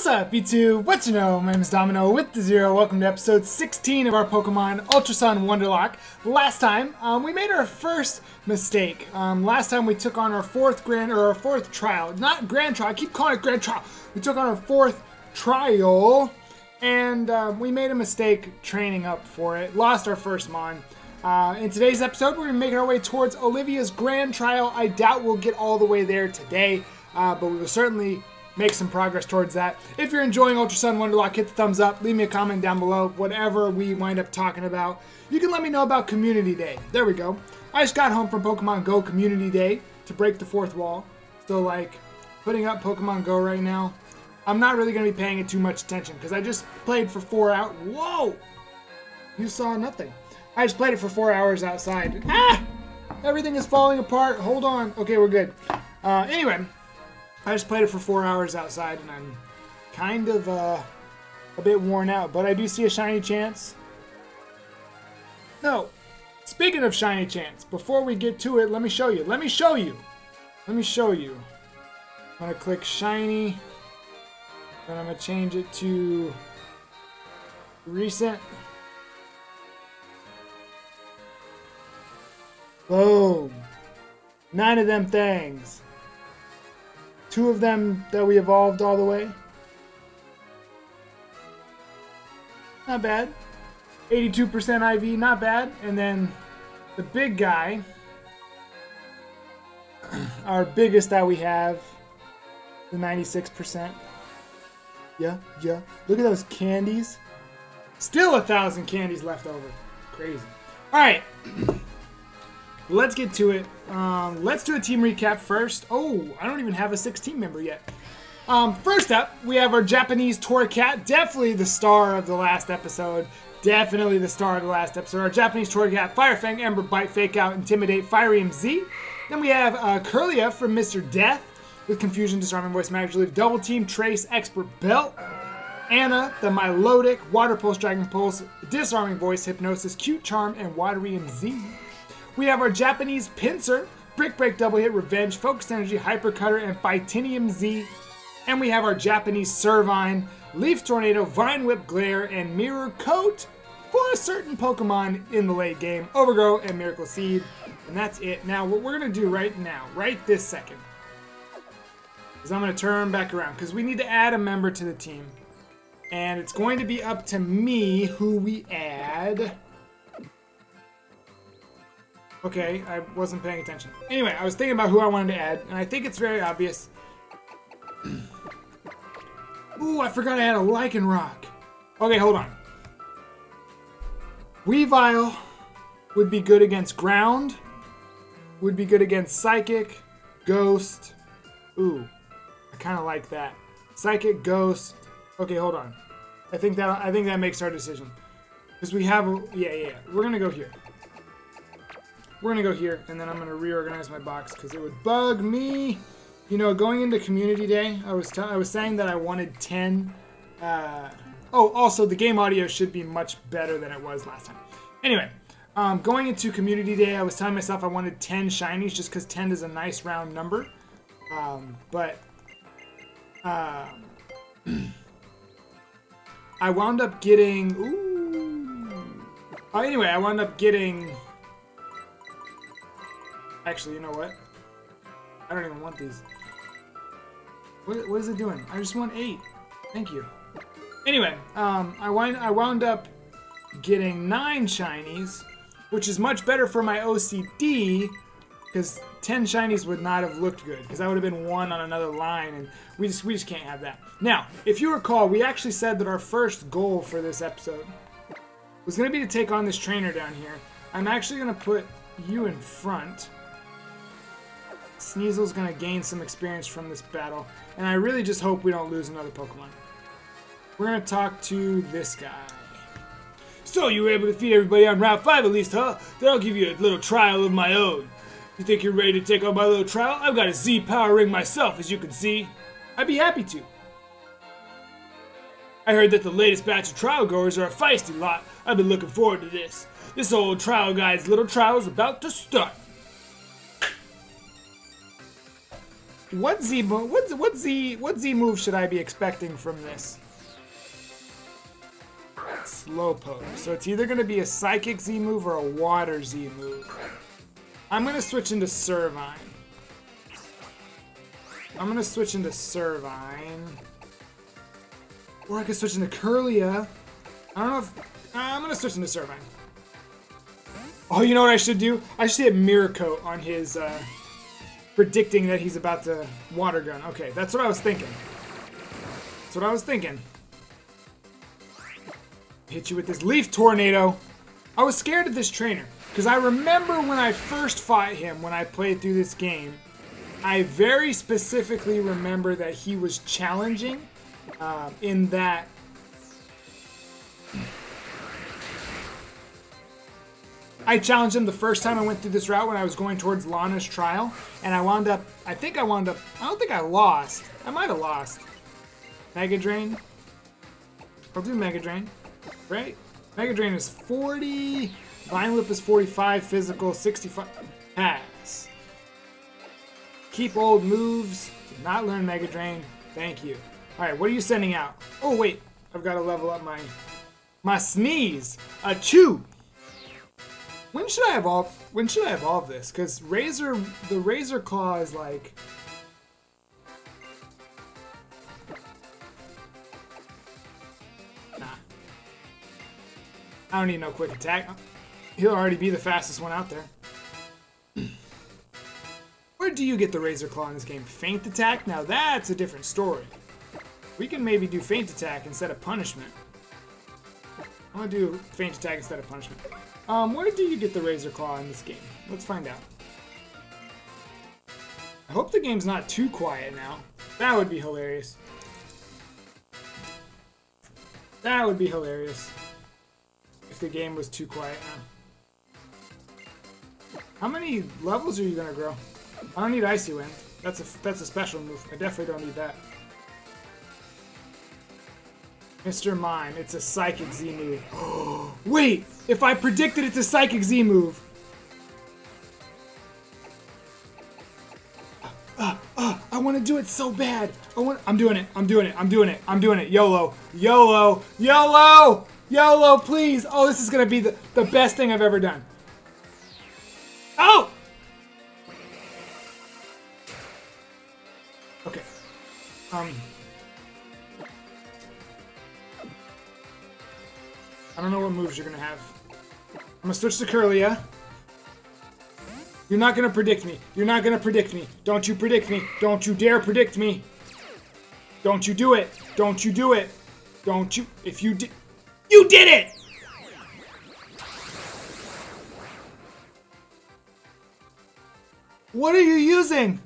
What's up, YouTube? What you know? My name is Domino with the Zero. Welcome to episode 16 of our Pokemon Ultra Sun Wonderlock. Last time, we made our first mistake. Last time we took on our fourth trial. Not grand trial, I keep calling it grand trial. We took on our fourth trial, and we made a mistake training up for it. Lost our first Mon. In today's episode, we're making our way towards Olivia's grand trial. I doubt we'll get all the way there today, but we will certainly make some progress towards that. If you're enjoying Ultra Sun Wonderlock, hit the thumbs up, leave me a comment down below, whatever we wind up talking about. You can let me know about Community Day. There we go. I just got home from Pokemon Go Community Day to break the fourth wall. So, like, putting up Pokemon Go right now, I'm not really going to be paying it too much attention because I just played for 4 hours. Whoa! You saw nothing. I just played it for 4 hours outside. Ah! Everything is falling apart. Hold on. Okay, we're good. Anyway, I just played it for 4 hours outside, and I'm kind of a bit worn out, but I do see a shiny chance. No. Speaking of shiny chance, before we get to it, let me show you. I'm going to click shiny, and I'm going to change it to recent. Boom. 9 of them things. 2 of them that we evolved all the way. Not bad. 82% IV, not bad. And then the big guy, our biggest that we have, the 96%. Yeah. Look at those candies. Still 1,000 candies left over. Crazy. All right. Let's get to it. Let's do a team recap first. Oh, I don't even have a sixth team member yet. First up, we have our Japanese Torkoal. Definitely the star of the last episode. Our Japanese Torkoal, Fire Fang, Ember, Bite, Fake Out, Intimidate, Fiery MZ. Then we have Curlia from Mr. Death with Confusion, Disarming Voice, Magic Leaf, Double Team, Trace, Expert Belt. Anna, the Milotic, Water Pulse, Dragon Pulse, Disarming Voice, Hypnosis, Cute Charm, and Watery MZ. We have our Japanese Pinsir, Brick Break, Double Hit, Revenge, Focus Energy, Hyper Cutter, and Phytinium Z. And we have our Japanese Servine, Leaf Tornado, Vine Whip, Glare, and Mirror Coat for a certain Pokemon in the late game, Overgrow and Miracle Seed. And that's it. Now, what we're going to do right now, right this second, is I'm going to turn back around because we need to add a member to the team. And it's going to be up to me who we add. Okay, I wasn't paying attention. Anyway, I was thinking about who I wanted to add, and I think it's very obvious. Ooh, I forgot I had a Lycanroc. Okay, hold on. Weavile would be good against ground, would be good against psychic, ghost. Ooh, I kind of like that. Psychic, ghost. Okay, hold on. I think that makes our decision. Because we have a, yeah. We're going to go here. We're going to go here, and then I'm going to reorganize my box because it would bug me. You know, going into Community Day, I was saying that I wanted 10. Oh, also, the game audio should be much better than it was last time. Anyway, going into Community Day, I was telling myself I wanted 10 shinies just because 10 is a nice round number. I wound up getting... Ooh. Oh, anyway, I wound up getting... Actually, you know what? I don't even want these. What is it doing? I just want 8. Thank you. Anyway, I wound up getting 9 shinies, which is much better for my OCD, because 10 shinies would not have looked good, because that would have been one on another line, and we just can't have that. Now, if you recall, we actually said that our first goal for this episode was going to be to take on this trainer down here. I'm actually going to put you in front. Sneasel's gonna gain some experience from this battle, and I really just hope we don't lose another Pokemon. We're gonna talk to this guy. So you were able to defeat everybody on Route 5 at least, huh? Then I'll give you a little trial of my own. You think you're ready to take on my little trial? I've got a Z power ring myself, as you can see. I'd be happy to. I heard that the latest batch of trial goers are a feisty lot. I've been looking forward to this. This old trial guy's little trial is about to start. What Z move should I be expecting from this? Slowpoke. So it's either going to be a Psychic Z move or a Water Z move. I'm going to switch into Servine. Or I could switch into Curlia. I don't know if... I'm going to switch into Servine. Oh, you know what I should do? I should hit Mirror Coat on his... predicting that he's about to Water Gun. Okay, that's what I was thinking. Hit you with this Leaf Tornado. I was scared of this trainer, because I remember when I first fought him, when I played through this game, I very specifically remember that he was challenging in that... I challenged him the first time I went through this route when I was going towards Lana's trial, and I wound up, I don't think I lost. I might have lost. Mega Drain. I'll do Mega Drain. Right? Mega Drain is 40, Vine Whip is 45, Physical, 65, Pass. Keep old moves, did not learn Mega Drain, thank you. Alright, what are you sending out? Oh wait, I've got to level up my Sneeze. A Chew! When should I evolve this? Because the Razor Claw is like... Nah. I don't need no quick attack. He'll already be the fastest one out there. Where do you get the Razor Claw in this game? Feint attack? Now that's a different story. We can maybe do feint attack instead of punishment. I'm gonna do feint attack instead of punishment. Where do you get the Razor Claw in this game? Let's find out. I hope the game's not too quiet now. That would be hilarious. If the game was too quiet now. How many levels are you gonna grow? I don't need Icy Wind. That's a special move. I definitely don't need that. Mr. Mime, it's a Psychic Z move. Wait! If I predicted it's a Psychic Z move! I want to do it so bad! I'm doing it! YOLO! YOLO! YOLO! YOLO, please! Oh, this is gonna be the best thing I've ever done. Oh! Okay. I don't know what moves you're gonna have. I'm gonna switch to Curlia. You're not gonna predict me. Don't you predict me. Don't you dare predict me. Don't you do it. Don't you. If you did. You did it! What are you using?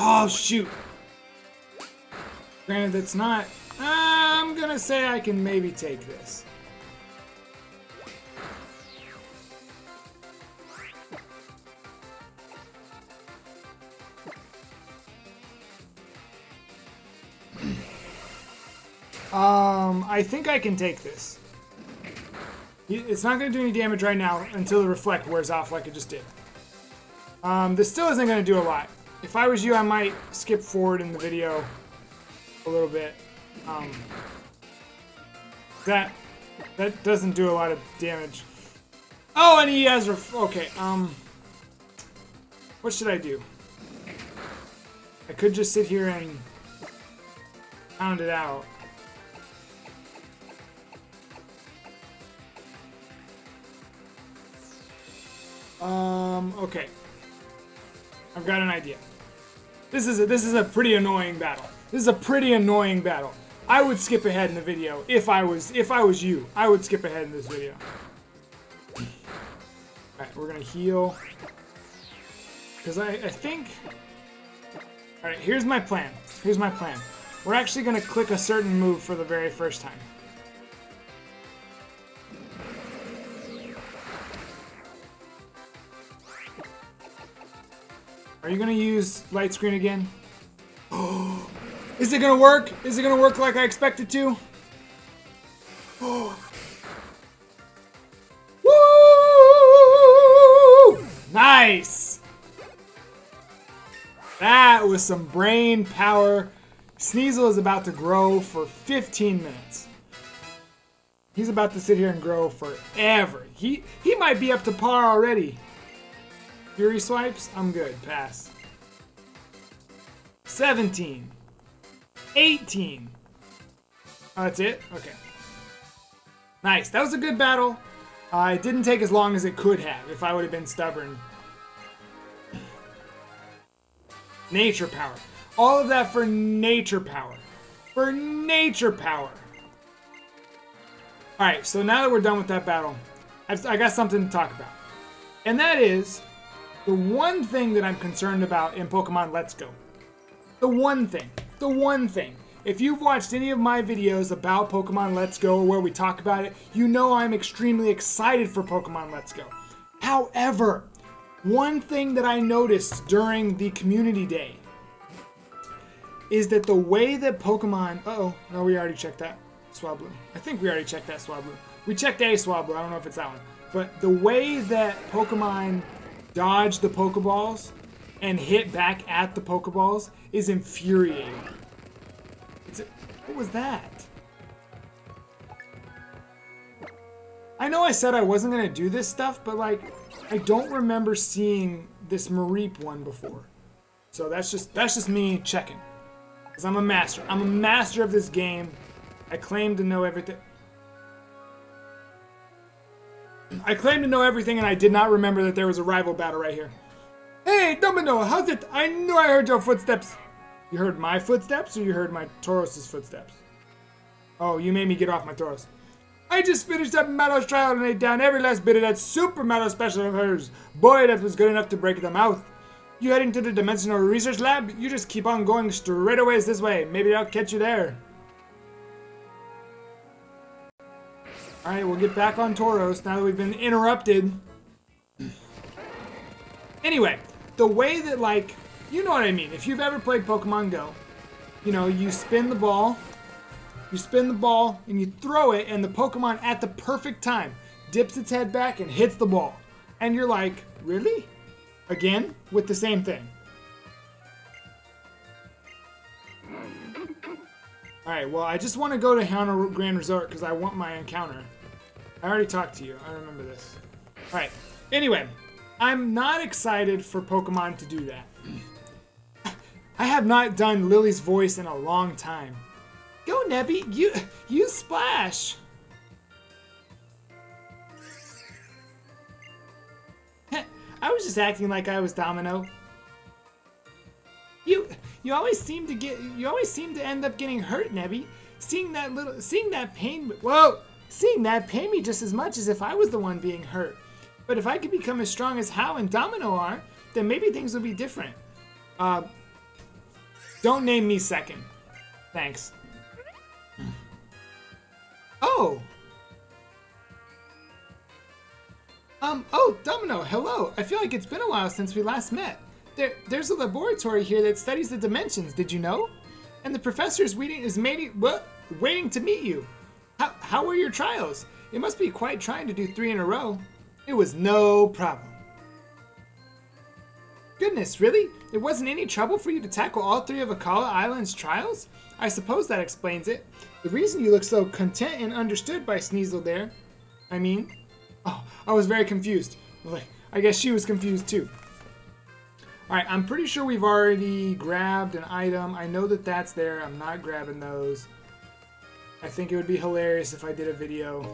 Oh, shoot. Granted, that's not... I'm gonna say I can maybe take this. I think I can take this. It's not gonna do any damage right now until the Reflect wears off like it just did. This still isn't gonna do a lot. If I was you, I might skip forward in the video a little bit. That doesn't do a lot of damage. Oh, and he has okay. What should I do? I could just sit here and pound it out. Okay. I've got an idea. This is a pretty annoying battle. This is a pretty annoying battle. I would skip ahead in the video if I was you. I would skip ahead in this video. Alright, we're gonna heal. Because I think... Alright, here's my plan. Here's my plan. We're actually gonna click a certain move for the very first time. Are you gonna use light screen again? Oh, is it gonna work? Is it gonna work like I expect it to? Oh. Woo! Nice! That was some brain power. Sneasel is about to grow for 15 minutes. He's about to sit here and grow forever. He might be up to par already. Fury swipes, I'm good, pass. 17. 18. Oh, that's it? Okay. Nice, that was a good battle. It didn't take as long as it could have if I would have been stubborn. Nature power. All of that for nature power. For nature power. Alright, so now that we're done with that battle, I got something to talk about. And that is... the one thing that I'm concerned about in Pokemon Let's Go. The one thing. If you've watched any of my videos about Pokemon Let's Go or where we talk about it, you know I'm extremely excited for Pokemon Let's Go. However, one thing that I noticed during the community day is that the way that Pokemon... Uh-oh. No, we already checked that Swablu. I think we already checked that Swablu. We checked a Swablu. I don't know if it's that one. But the way that Pokemon... dodge the Pokeballs and hit back at the Pokeballs is infuriating. What was that? I know I said I wasn't gonna do this stuff, but like, I don't remember seeing this Mareep one before. So that's just me checking, cause I'm a master. I'm a master of this game. I claim to know everything. I claim to know everything, and I did not remember that there was a rival battle right here. Hey, Domino, how's it? I knew I heard your footsteps. You heard my footsteps, or you heard my Taurus's footsteps? Oh, you made me get off my Taurus. I just finished up Mallow's trial and ate down every last bit of that super Mallow special of hers. Boy, that was good enough to break the mouth. You heading to the Dimensional Research Lab? You just keep on going straightaways this way. Maybe I'll catch you there. Alright, we'll get back on Tauros now that we've been interrupted. Anyway, the way that, like, you know what I mean. If you've ever played Pokemon Go, you know, you spin the ball, and you throw it, and the Pokemon at the perfect time dips its head back and hits the ball. And you're like, really? Again? With the same thing. Alright, well, I just want to go to Hau Grand Resort because I want my encounter. I already talked to you. I remember this. Alright. Anyway, I'm not excited for Pokemon to do that. I have not done Lillie's voice in a long time. Go, Nebby! You splash! I was just acting like I was Domino. You always seem to end up getting hurt, Nebby. Seeing that pain me just as much as if I was the one being hurt. But if I could become as strong as Hau and Domino are, then maybe things would be different. Don't name me second. Thanks. Oh. Oh, Domino, hello. I feel like it's been a while since we last met. There's a laboratory here that studies the dimensions, did you know? And the professor is waiting to meet you. How were your trials? It must be quite trying to do 3 in a row. It was no problem. Goodness, really? It wasn't any trouble for you to tackle all 3 of Akala Island's trials? I suppose that explains it. The reason you look so content and understood by Sneasel there. I mean... Oh, I was very confused. I guess she was confused too. Alright, I'm pretty sure we've already grabbed an item. I know that that's there. I'm not grabbing those. I think it would be hilarious if I did a video.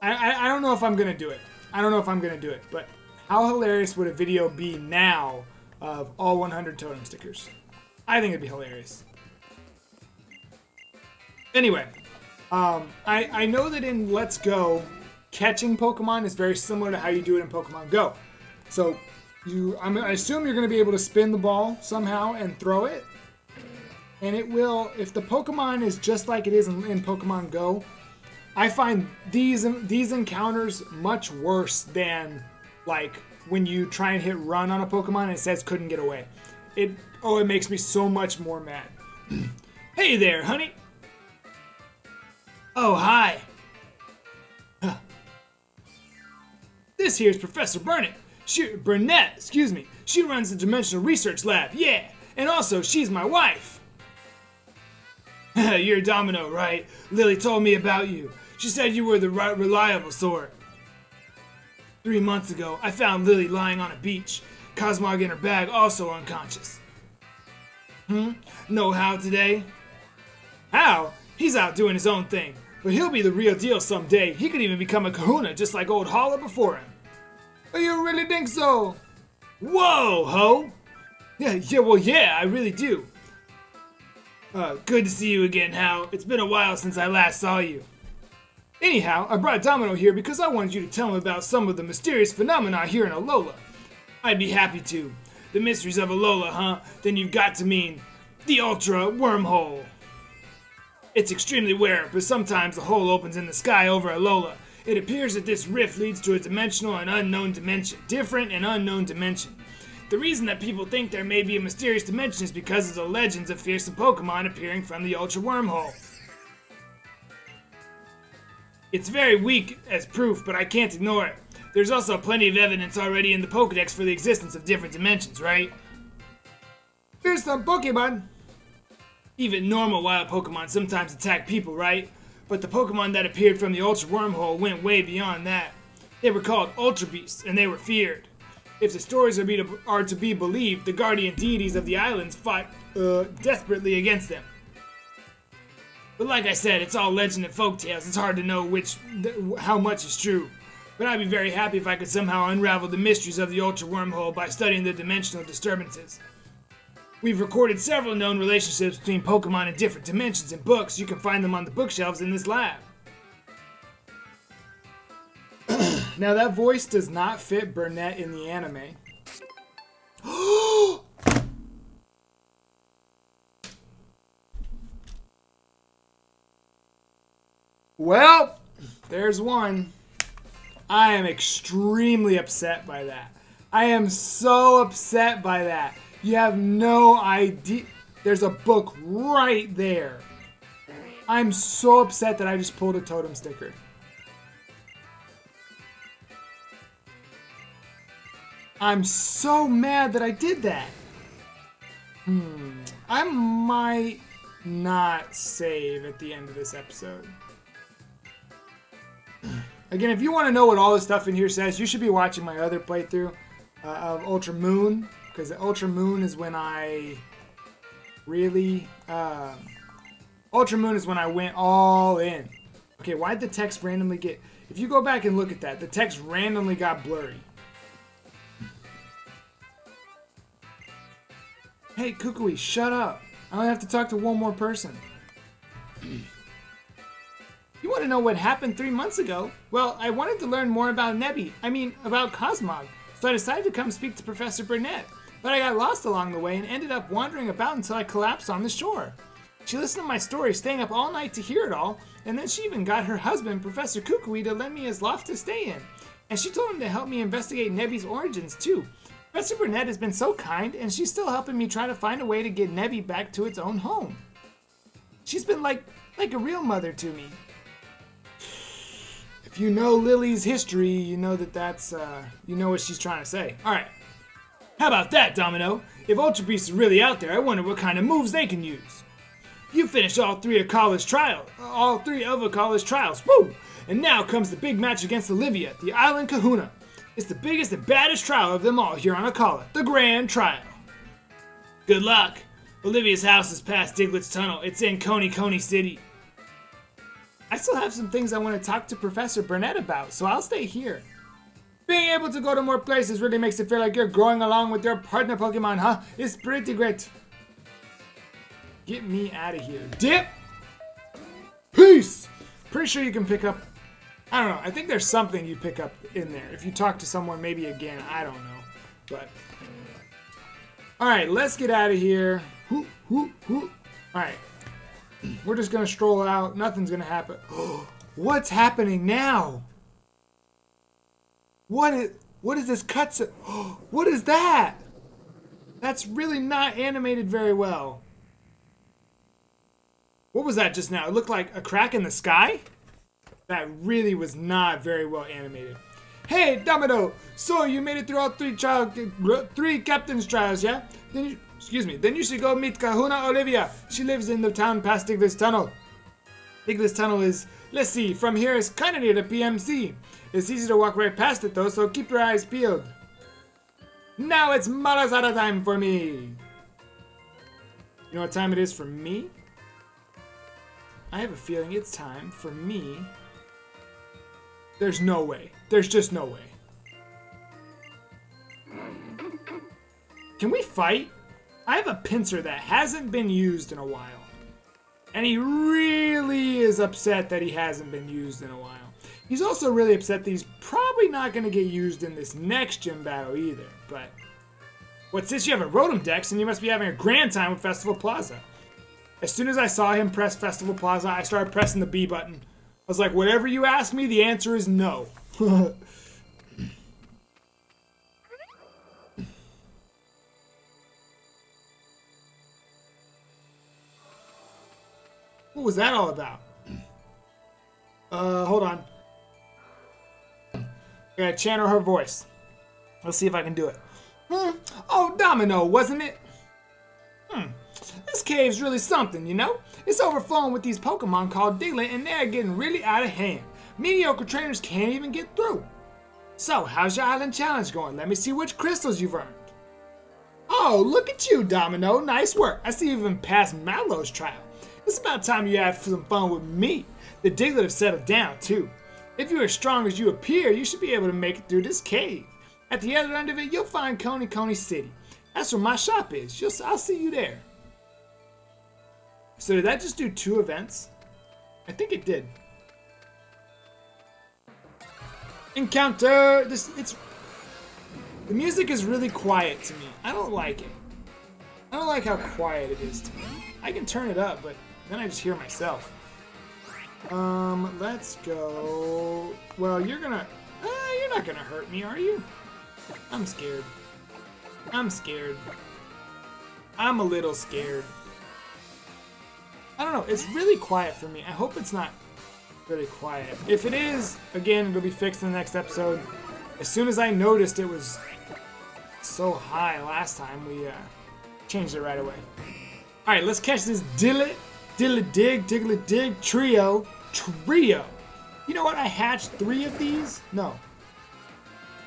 I don't know if I'm going to do it. I don't know if I'm going to do it. But how hilarious would a video be now of all 100 totem stickers? I think it'd be hilarious. Anyway, I know that in Let's Go, catching Pokemon is very similar to how you do it in Pokemon Go. So I assume you're going to be able to spin the ball somehow and throw it. And it will, if the Pokemon is just like it is in Pokemon Go, I find these encounters much worse than, like, when you try and hit run on a Pokemon and it says couldn't get away. It makes me so much more mad. Hey there, honey. Oh, hi. Huh. This here's Professor Burnett. Burnett, excuse me. She runs the Dimensional Research Lab, yeah. And also, she's my wife. You're Domino, right? Lillie told me about you. She said you were the reliable sort. 3 months ago, I found Lillie lying on a beach. Cosmog in her bag, also unconscious. Know Hau today? Hau? He's out doing his own thing. But he'll be the real deal someday. He could even become a kahuna just like old Hala before him. Oh, you really think so? Whoa, Ho! Yeah, I really do. Good to see you again, Hau. It's been a while since I last saw you. Anyhow, I brought Domino here because I wanted you to tell him about some of the mysterious phenomena here in Alola. I'd be happy to. The mysteries of Alola, huh? Then you've got to mean the Ultra Wormhole. It's extremely rare, but sometimes the hole opens in the sky over Alola. It appears that this rift leads to a dimensional and unknown dimension. Different and unknown dimension. The reason that people think there may be a mysterious dimension is because of the legends of fearsome Pokemon appearing from the Ultra Wormhole. It's very weak as proof, but I can't ignore it. There's also plenty of evidence already in the Pokedex for the existence of different dimensions, right? There's some Pokemon! Even normal wild Pokemon sometimes attack people, right? But the Pokemon that appeared from the Ultra Wormhole went way beyond that. They were called Ultra Beasts, and they were feared. If the stories are to be believed, the guardian deities of the islands fought desperately against them. But like I said, it's all legend and folktales. It's hard to know how much is true. But I'd be very happy if I could somehow unravel the mysteries of the Ultra Wormhole by studying the dimensional disturbances. We've recorded several known relationships between Pokemon in different dimensions in books. You can find them on the bookshelves in this lab. Now that voice does not fit Burnett in the anime. Well, there's one. I am extremely upset by that. I am so upset by that. You have no idea. There's a book right there. I'm so upset that I just pulled a totem sticker. I'm so mad that I did that. I might not save at the end of this episode. Again, if you want to know what all the stuff in here says, you should be watching my other playthrough of Ultra Moon. Because Ultra Moon is when I really... Ultra Moon is when I went all in. Okay, why'd the text randomly get... If you go back and look at that, the text randomly got blurry. Hey, Kukui, shut up. I only have to talk to one more person. You want to know what happened 3 months ago? Well, I wanted to learn more about Nebby. I mean, about Cosmog. So I decided to come speak to Professor Burnett. But I got lost along the way and ended up wandering about until I collapsed on the shore. She listened to my story, staying up all night to hear it all. And then she even got her husband, Professor Kukui, to lend me his loft to stay in. And she told him to help me investigate Nebby's origins, too. Professor Burnett has been so kind, and she's still helping me try to find a way to get Nebby back to its own home. She's been like a real mother to me. If you know Lillie's history, you know that that's, you know what she's trying to say. Alright. How about that, Domino? If Ultra Beasts are really out there, I wonder what kind of moves they can use. You finished all three of Akala's trials, woo! And now comes the big match against Olivia, the island kahuna. It's the biggest and baddest trial of them all here on Akala, the Grand Trial. Good luck. Olivia's house is past Diglett's tunnel. It's in Koni City. I still have some things I want to talk to Professor Burnett about, so I'll stay here. Being able to go to more places really makes it feel like you're growing along with your partner Pokemon, huh? It's pretty great. Get me out of here. Dip! Peace! Pretty sure you can pick up... I don't know. I think there's something you pick up in there. If you talk to someone, maybe again. I don't know. But... Alright, let's get out of here. Hoop, hoop, hoop. Alright. We're just gonna stroll out. Nothing's gonna happen. What's happening now? What is this cutscene? What is that? That's really not animated very well. What was that just now? It looked like a crack in the sky? That really was not very well animated. Hey, Domino! So you made it through all three captain's trials, yeah? Then you should go meet Kahuna Olivia. She lives in the town past Diglett's Tunnel. Diglett's Tunnel is, let's see, from here is kind of near the PMC. It's easy to walk right past it though, so keep your eyes peeled. Now it's Malasada time for me. You know what time it is for me? I have a feeling it's time for me. There's no way. There's just no way. Can we fight? I have a Pinsir that hasn't been used in a while. And he really is upset that he hasn't been used in a while. He's also really upset that he's probably not going to get used in this next gym battle either. But, what's this? You have a Rotom Dex and you must be having a grand time with Festival Plaza. As soon as I saw him press Festival Plaza, I started pressing the B button. I was like, whatever you ask me, the answer is no. What was that all about? Hold on. I gotta channel her voice. Let's see if I can do it. Oh, Domino, wasn't it? This cave's really something, you know? It's overflowing with these Pokemon called Diglett, and they're getting really out of hand. Mediocre trainers can't even get through. So, how's your island challenge going? Let me see which crystals you've earned. Oh, look at you, Domino. Nice work. I see you even passed Mallow's trial. It's about time you have some fun with me. The Diglett have settled down, too. If you're as strong as you appear, you should be able to make it through this cave. At the other end of it, you'll find Coney City. That's where my shop is. I'll see you there. So did that just do 2 events? I think it did. Encounter! The music is really quiet to me. I don't like it. I don't like how quiet it is to me. I can turn it up, but then I just hear myself. Let's go... Well, you're not gonna hurt me, are you? I'm scared. I'm scared. I'm a little scared. I don't know, it's really quiet for me. I hope it's not really quiet. If it is, again, it'll be fixed in the next episode. As soon as I noticed it was so high last time, we changed it right away. Alright, let's catch this Diglett. Diglett dig trio. You know what? I hatched 3 of these? No.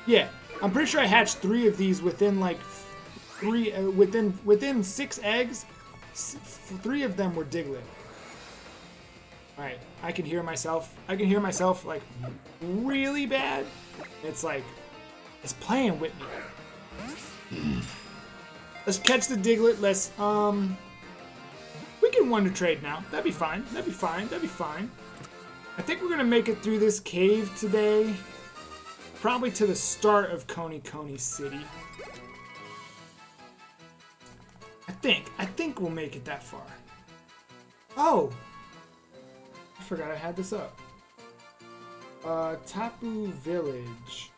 Yeah, I'm pretty sure I hatched 3 of these within like within 6 eggs. 3 of them were Diglett. All right, I can hear myself. I can hear myself like really bad. It's like it's playing with me. Let's catch the Diglett. Let's we can wonder trade now. That'd be fine. That'd be fine. That'd be fine. I think we're gonna make it through this cave today. Probably to the start of Coney City. I think we'll make it that far. Oh! I forgot I had this up. Tapu Village.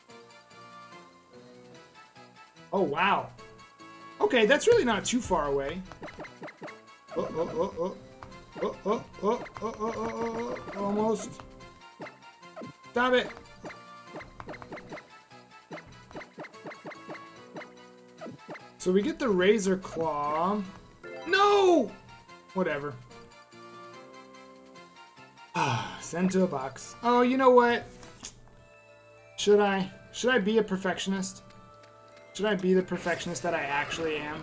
Oh, wow. Okay, that's really not too far away. Almost. Stop it. So we get the Razor Claw. No! Whatever. Send to a box. Oh, you know what? Should I be a perfectionist? Should I be the perfectionist that I actually am?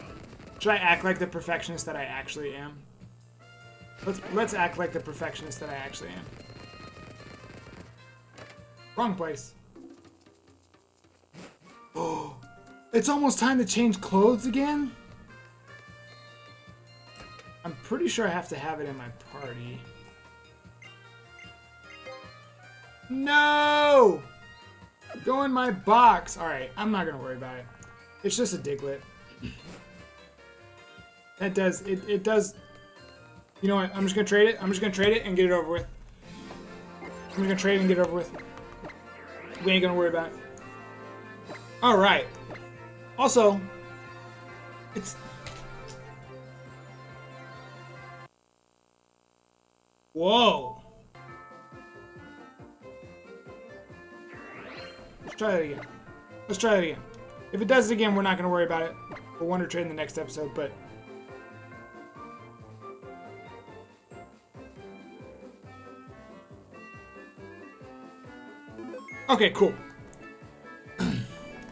Should I act like the perfectionist that I actually am? Let's act like the perfectionist that I actually am. Wrong place. Oh. It's almost time to change clothes again? I'm pretty sure I have to have it in my party. No! Go in my box. Alright, I'm not going to worry about it. It's just a Diglett. That does... It does... You know what? I'm just going to trade it. I'm just going to trade it and get it over with. I'm just going to trade it and get it over with. We ain't going to worry about it. Alright. Also... It's... Whoa! Let's try that again. Let's try that again. If it does it again, we're not going to worry about it. We'll wonder trade in the next episode, but... Okay, cool.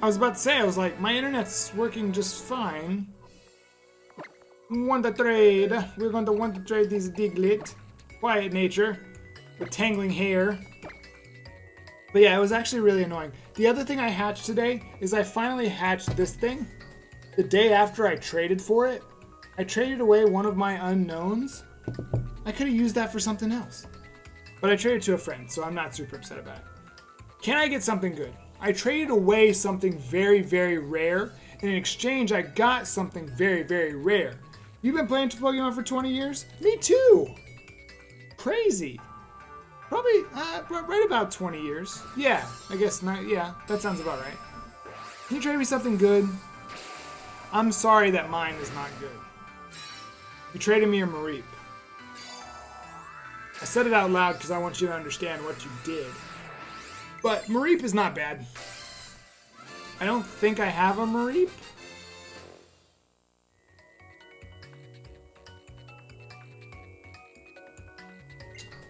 I was about to say, I was like, my internet's working just fine. Want to trade. We're going to want to trade these Diglett. Quiet nature. With tangling hair. But yeah, it was actually really annoying. The other thing I hatched today is I finally hatched this thing. The day after I traded for it, I traded away one of my unknowns. I could have used that for something else. But I traded to a friend, so I'm not super upset about it. Can I get something good? I traded away something very, very rare, and in exchange, I got something very, very rare. You've been playing Pokemon for 20 years? Me too! Crazy. Probably, right about 20 years. Yeah, I guess not. Yeah, that sounds about right. Can you trade me something good? I'm sorry that mine is not good. You traded me your Mareep. I said it out loud because I want you to understand what you did. But Mareep is not bad. I don't think I have a Mareep.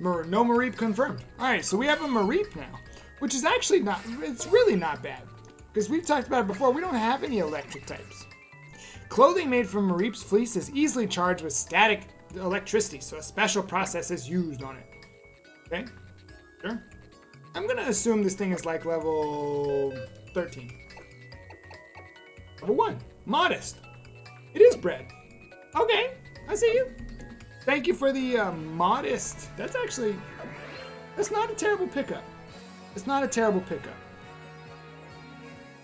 No Mareep confirmed. Alright, so we have a Mareep now. Which is actually not... It's really not bad. Because we've talked about it before. We don't have any electric types. Clothing made from Mareep's fleece is easily charged with static electricity. So a special process is used on it. Okay? Sure. I'm going to assume this thing is like level 13. Level 1. Modest. It is bread. Okay. I see you. Thank you for the modest. That's actually... That's not a terrible pickup. It's not a terrible pickup.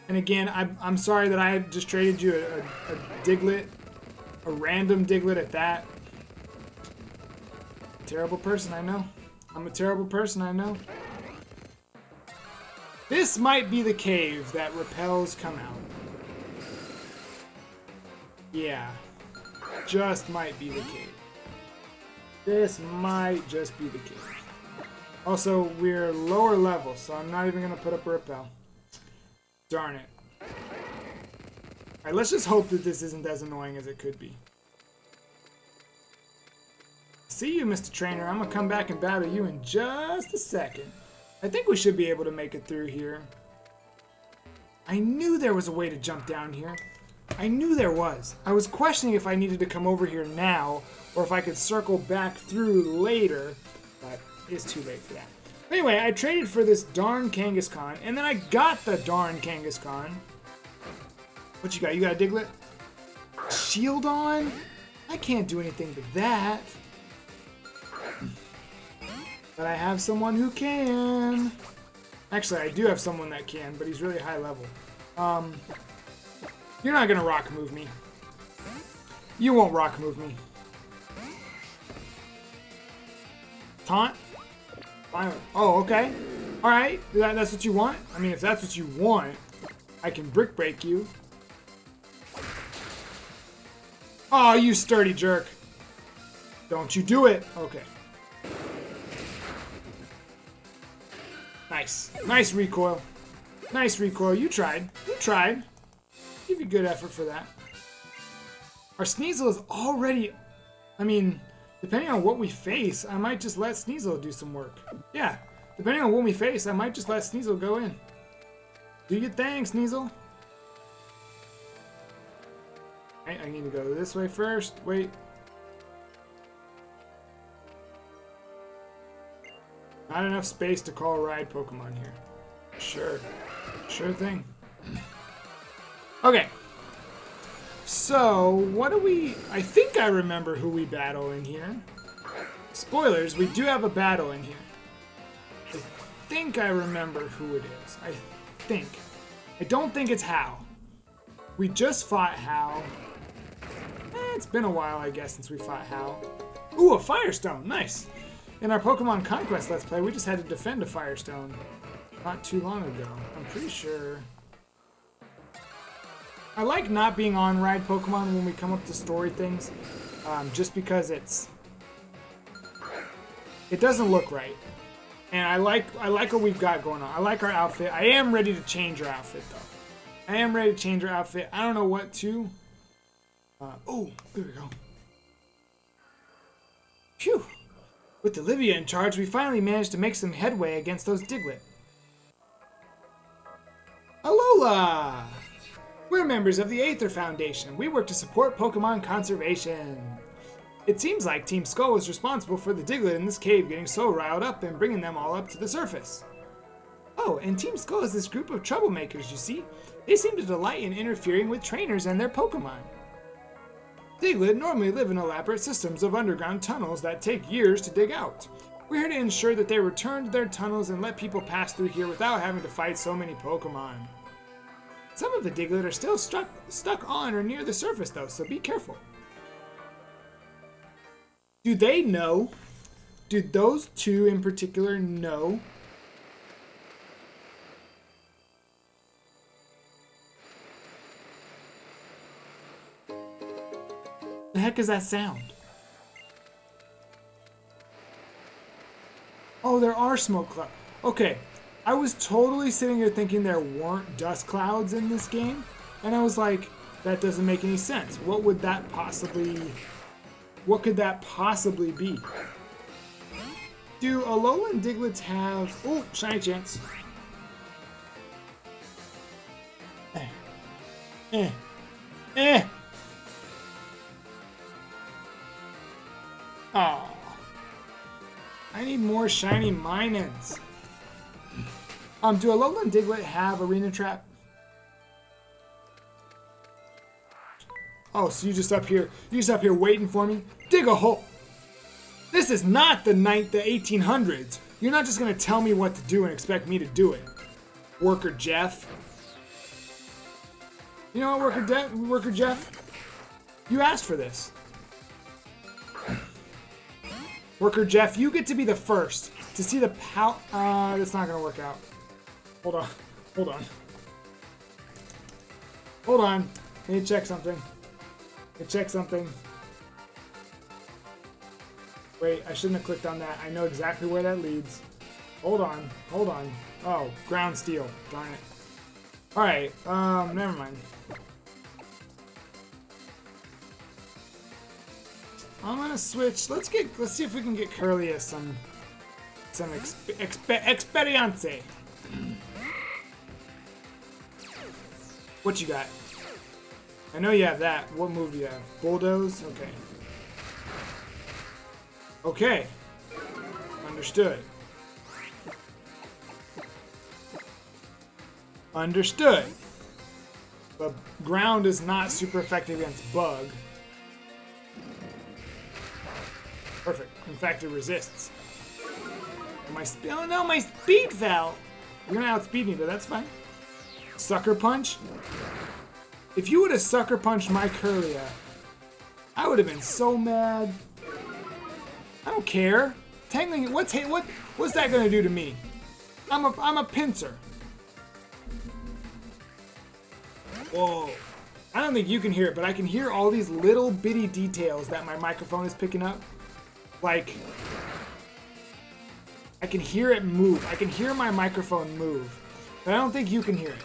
And again, I'm sorry that I just traded you a Diglett. A random Diglett at that. Terrible person, I know. I'm a terrible person, I know. This might be the cave that repels come out. Yeah. Just might be the cave. This might just be the cave. Also, we're lower level, so I'm not even going to put up a repel. Darn it. Alright, let's just hope that this isn't as annoying as it could be. See you, Mr. Trainer. I'm going to come back and battle you in just a second. I think we should be able to make it through here. I knew there was a way to jump down here. I knew there was. I was questioning if I needed to come over here now, or if I could circle back through later, but it's too late for that. Anyway, I traded for this darn Kangaskhan, and then I got the darn Kangaskhan. What you got? You got a Diglett? Shield on? I can't do anything to that. But I have someone who can. Actually, I do have someone that can, but he's really high level. You're not gonna rock move me. You won't rock move me. Taunt? Oh, okay. Alright, that's what you want? I mean, if that's what you want, I can brick break you. Oh, you sturdy jerk. Don't you do it. Okay. Nice. Nice recoil. Nice recoil. You tried. You tried. Give you good effort for that. Our Sneasel is already... I mean... Depending on what we face, I might just let Sneasel do some work. Yeah, depending on what we face, I might just let Sneasel go in. Do your thing, Sneasel. Alright, I need to go this way first. Wait. Not enough space to call ride Pokemon here. Sure. Sure thing. Okay. So, what do we... I think I remember who we battle in here. Spoilers, we do have a battle in here. I think I remember who it is. I think. I don't think it's Hau. We just fought Hau. It's been a while, I guess, since we fought Hau. Ooh, a Firestone! Nice! In our Pokemon Conquest Let's Play, we just had to defend a Firestone not too long ago. I'm pretty sure... I like not being on ride Pokemon when we come up to story things, just because it doesn't look right. And I like what we've got going on. I like our outfit. I am ready to change our outfit though. I am ready to change our outfit. I don't know what to. Oh, there we go. Phew! With Olivia in charge, we finally managed to make some headway against those Diglett. Alola! We're members of the Aether Foundation. We work to support Pokemon conservation. It seems like Team Skull was responsible for the Diglett in this cave getting so riled up and bringing them all up to the surface. Oh, and Team Skull is this group of troublemakers, you see? They seem to delight in interfering with trainers and their Pokemon. Diglett normally live in elaborate systems of underground tunnels that take years to dig out. We're here to ensure that they return to their tunnels and let people pass through here without having to fight so many Pokemon. Some of the Diglett are still stuck on or near the surface though, so be careful. Do they know? Do those two in particular know? The heck is that sound? Oh, there are smoke clouds. Okay. I was totally sitting here thinking there weren't dust clouds in this game, and I was like, that doesn't make any sense. What could that possibly be? Do Alolan Diglets have... Oh, shiny chance. Oh, I need more shiny Minans. Do Alolan Diglett have Arena Trap? Oh, so you're just up here waiting for me? Dig a hole! This is not the 1800s. You're not just gonna tell me what to do and expect me to do it. Worker Jeff. You know what, Worker Jeff? You asked for this. Worker Jeff, you get to be the first to see the pow- that's not gonna work out. Hold on. Hold on. Hold on. I need to check something. Wait, I shouldn't have clicked on that. I know exactly where that leads. Hold on. Oh, ground steel. Darn it. Alright, never mind. I'm gonna switch. Let's see if we can get Curlia some experience. What you got? I know you have that. What move do you have? Bulldoze? Okay. Okay. Understood. Understood. But ground is not super effective against bug. Perfect. In fact, it resists. Oh no, my speed fell! You're gonna outspeed me, but that's fine. Sucker Punch? If you would have Sucker Punched my Curlia, I would have been so mad. I don't care. Tangling, what's that gonna do to me? I'm a Pinsir. Whoa. I don't think you can hear it, but I can hear all these little bitty details that my microphone is picking up. Like, I can hear it move. I can hear my microphone move. But I don't think you can hear it.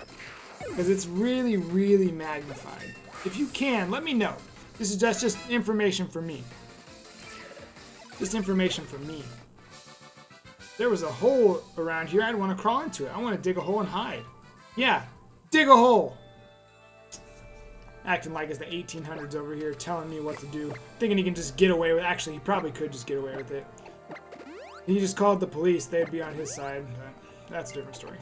Because it's really, really magnified. If you can, let me know. That's just information for me. Just information for me. If there was a hole around here, I'd want to crawl into it. I want to dig a hole and hide. Yeah, dig a hole! Acting like it's the 1800s over here, telling me what to do. Thinking he can just get away with it. Actually, he probably could just get away with it. He just called the police. They'd be on his side. But that's a different story.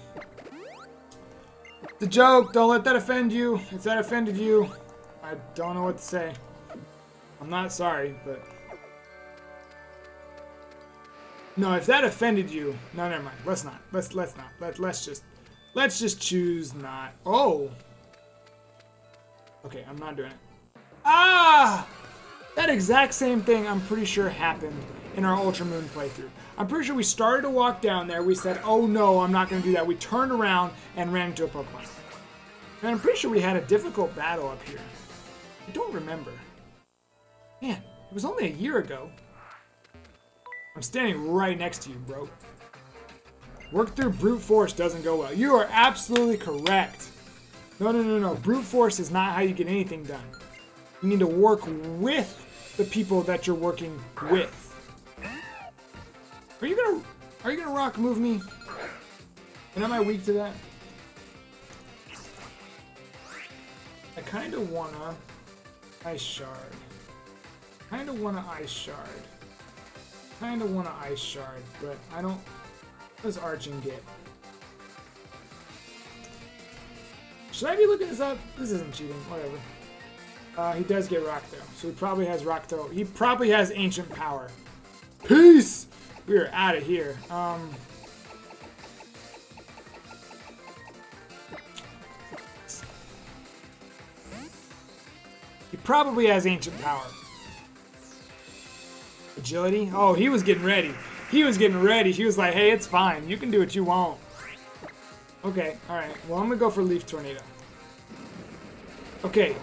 It's a joke. Don't let that offend you. If that offended you, I I don't know what to say. I'm not sorry, but... No, if that offended you... No, never mind. Let's not. Let's just choose not. Oh! Okay, I'm not doing it. Ah! That exact same thing, I'm pretty sure, happened in our Ultra Moon playthrough. I'm pretty sure we started to walk down there. We said, oh no, I'm not going to do that. We turned around and ran into a Pokemon. And I'm pretty sure we had a difficult battle up here. I don't remember. Man, it was only a year ago. I'm standing right next to you, bro. Work through brute force doesn't go well. You are absolutely correct. No. Brute force is not how you get anything done. You need to work with the people that you're working with. Are you gonna rock move me? And am I weak to that? I kinda wanna Ice Shard. Kinda wanna Ice Shard, but I don't. What does Arching get? Should I be looking this up? This isn't cheating, whatever. He does get Rock Throw, so he probably has Rock Throw. He probably has Ancient Power. Peace! We are out of here. He probably has Ancient Power. Agility? Oh, he was getting ready. He was like, hey, it's fine. You can do what you want. Okay, alright. Well, I'm going to go for Leaf Tornado. Okay.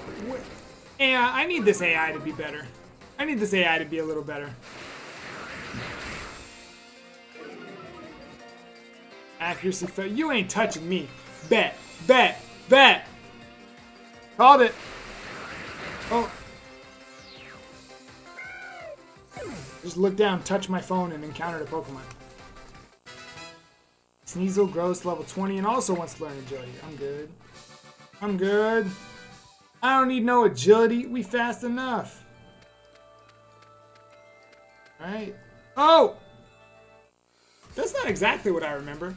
Yeah, I need this AI to be better. I need this AI to be a little better. Accuracy fail. You ain't touching me. Bet. Called it. Oh. Just look down, touch my phone, and encountered a Pokemon. Sneasel grows to level 20 and also wants to learn agility. I'm good. I don't need no agility. We fast enough. Alright. Oh! That's not exactly what I remember.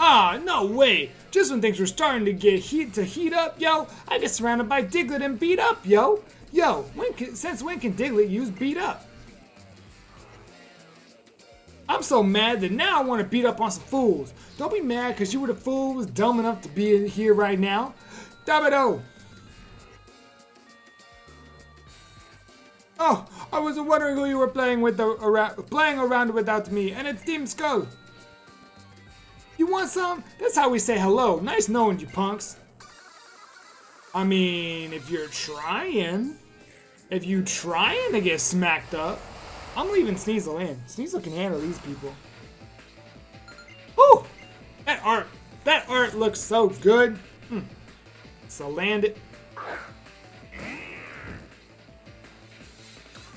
Ah, no way! Just when things were starting to get heat up, yo, I get surrounded by Diglett and beat up, yo! Yo, since when can Diglett use beat up? I'm so mad that now I want to beat up on some fools. Don't be mad because you were the fool who was dumb enough to be here right now. Dabado! Oh, I was wondering who you were playing around without me, and it's Team Skull. You want some? That's how we say hello. Nice knowing you, punks. I mean, if you trying to get smacked up, I'm leaving Sneasel in. Sneasel can handle these people. Woo! That art looks so good. So land it.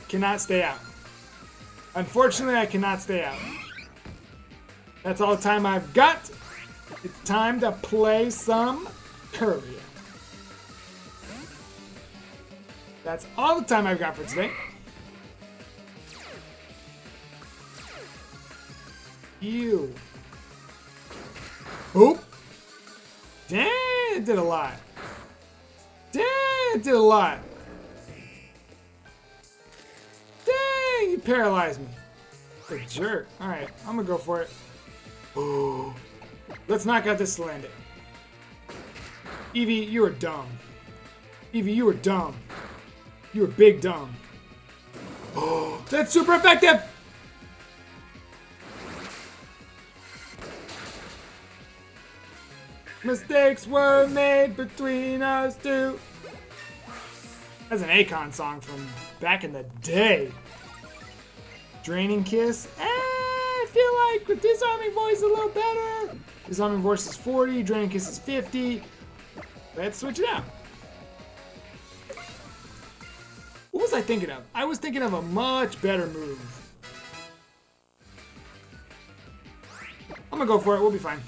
Cannot stay out. Unfortunately, I cannot stay out. That's all the time I've got. It's time to play some Curlia. That's all the time I've got for today. Ew. Oop. Damn, it did a lot. Dang, you paralyzed me. What a jerk. Alright, I'm gonna go for it. Ooh. Let's knock out this Slandit. Eevee, you are dumb. You are big dumb. Oh, that's super effective! Mistakes were made between us two. That's an Akon song from back in the day. Draining Kiss. I feel like with Disarming Voice a little better. Disarming Voice is 40, Draining Kiss is 50. Let's switch it out. What was I thinking of? I was thinking of a much better move. I'm gonna go for it, we'll be fine.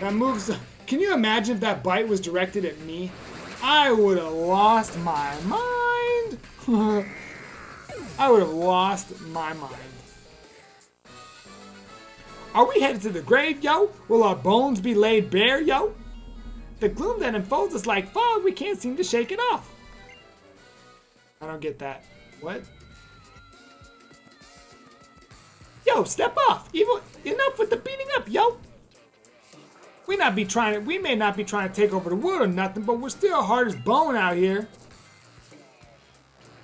That moves. Can you imagine if that bite was directed at me? I would have lost my mind. Are we headed to the grave, yo? Will our bones be laid bare, yo? The gloom that enfolds us like fog, we can't seem to shake it off. I don't get that. What? Yo, step off! Evil, enough with the beating up, yo! We may not be trying to take over the world or nothing, but we're still hard as bone out here.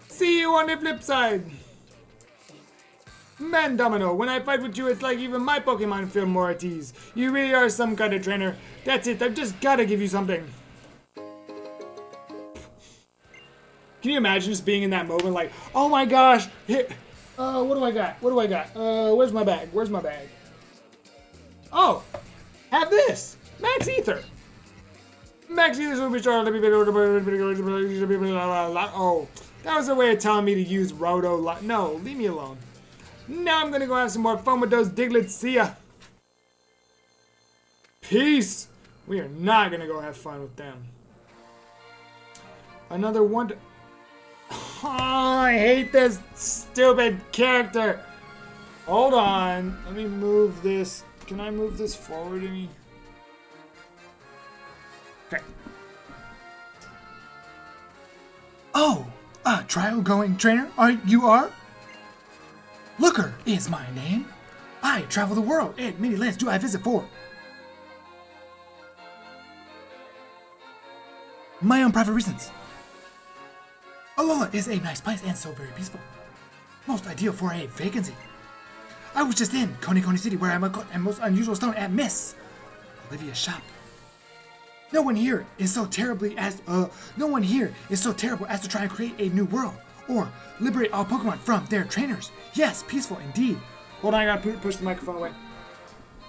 See you on the flip side. Man, Domino, when I fight with you, it's like even my Pokemon feel more at ease. You really are some kind of trainer. That's it, I've just gotta give you something. Can you imagine just being in that moment like, oh my gosh, what do I got? What do I got? Where's my bag? Where's my bag? Oh, have this. Max Aether. Max Aether's will be sure to be... Oh, that was a way of telling me to use Rotom. No, leave me alone. Now I'm gonna go have some more fun with those Diglets. See ya. Peace. We are not gonna go have fun with them. Another one. Oh, I hate this stupid character. Hold on. Let me move this. Can I move this forward to me? Okay. Oh, a trial going trainer? You are? Looker is my name. I travel the world, and many lands do I visit for. My own private reasons. Alola is a nice place and so very peaceful. Most ideal for a vacancy. I was just in Konikoni City where I caught a most unusual stone at Miss Olivia's shop. No one here is so terrible as to try and create a new world. Or liberate all Pokemon from their trainers. Yes, peaceful indeed. Hold on, I gotta push the microphone away.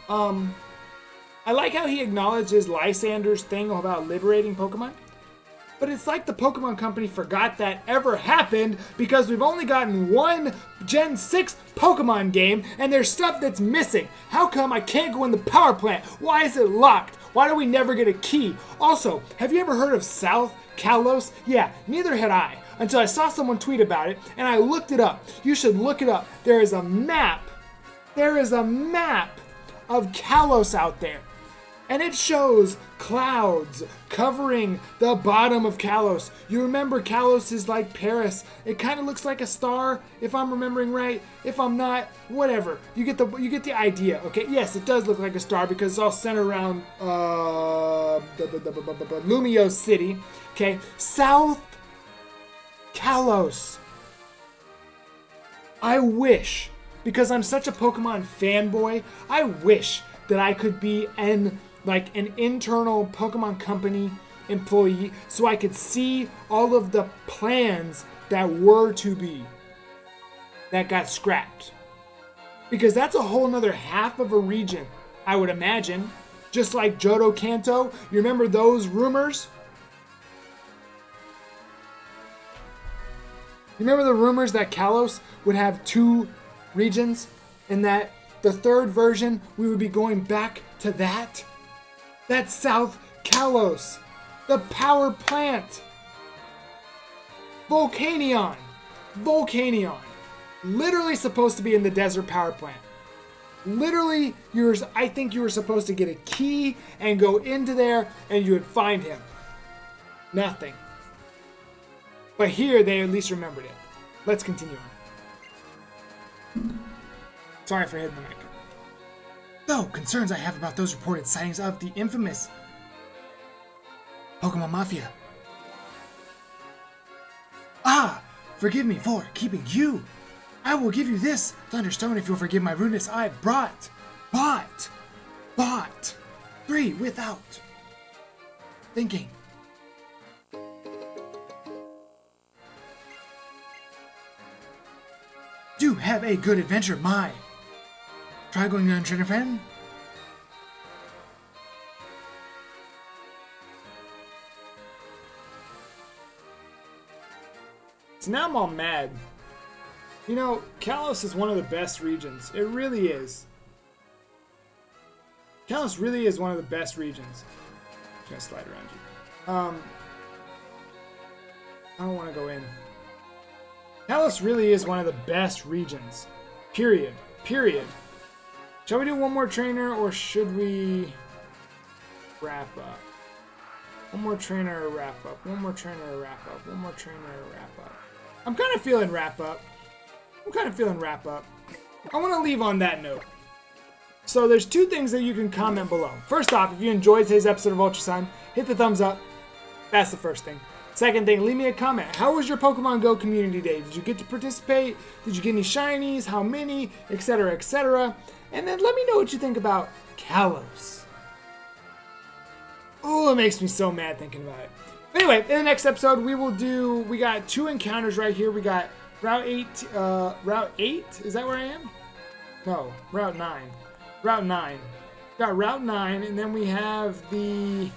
I like how he acknowledges Lysander's thing about liberating Pokemon. But it's like the Pokemon Company forgot that ever happened because we've only gotten one Gen 6 Pokemon game and there's stuff that's missing. How come I can't go in the power plant? Why is it locked? Why do we never get a key? Also, have you ever heard of South Kalos? Yeah, neither had I. Until I saw someone tweet about it, and I looked it up. You should look it up. There is a map. There is a map of Kalos out there. And it shows clouds covering the bottom of Kalos. You remember Kalos is like Paris. It kind of looks like a star, if I'm remembering right. If I'm not, whatever. You get the idea, okay? Yes, it does look like a star because it's all centered around Lumio City, okay? South Kalos. I wish, because I'm such a Pokemon fanboy, I wish that I could be an internal Pokemon Company employee so I could see all of the plans that were to be that got scrapped. Because that's a whole nother half of a region, I would imagine. Just like Johto Kanto, you remember those rumors? You remember the rumors that Kalos would have two regions and that the third version, we would be going back to that? That's South Kalos. The power plant. Volcanion. Volcanion. Literally supposed to be in the desert power plant. Literally, I think you were supposed to get a key and go into there and you would find him. Nothing. But here, they at least remembered it. Let's continue on. Sorry for hitting the mic. Though concerns I have about those reported sightings of the infamous Pokemon Mafia. Ah, forgive me for keeping you. I will give you this Thunderstone if you'll forgive my rudeness. I bought three without thinking. Do have a good adventure, my. Try going on, trainer friend. So now I'm all mad. You know, Kalos is one of the best regions. It really is. Kalos really is one of the best regions. I'm gonna slide around you. I don't want to go in. Kalos really is one of the best regions. Period. Shall we do one more trainer, or should we wrap up? One more trainer or wrap up. One more trainer or wrap up. One more trainer or wrap up. I'm kind of feeling wrap up. I'm kind of feeling wrap up. I want to leave on that note. So there's two things that you can comment below. First off, if you enjoyed today's episode of Ultra Sun, hit the thumbs up. That's the first thing. Second thing, leave me a comment. How was your Pokemon Go community day? Did you get to participate? Did you get any shinies? How many? Etc. etc. And then let me know what you think about Kalos. Oh, it makes me so mad thinking about it. Anyway, in the next episode, we will do... We got two encounters right here. We got Route 8... Route 8? Is that where I am? No. Route 9. Route 9. We got Route 9, and then we have the...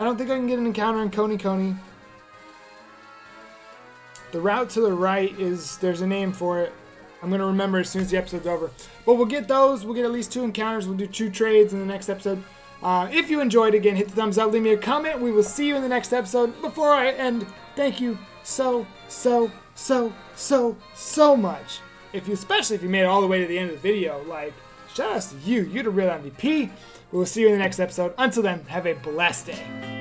I don't think I can get an encounter in Koni. The route to the right is... There's a name for it. I'm going to remember as soon as the episode's over. But we'll get those. We'll get at least two encounters. We'll do two trades in the next episode. If you enjoyed, again, hit the thumbs up. Leave me a comment. We will see you in the next episode. Before I end, thank you so much. Especially if you made it all the way to the end of the video. Like, shout out to you. You're the real MVP. We will see you in the next episode. Until then, have a blessed day.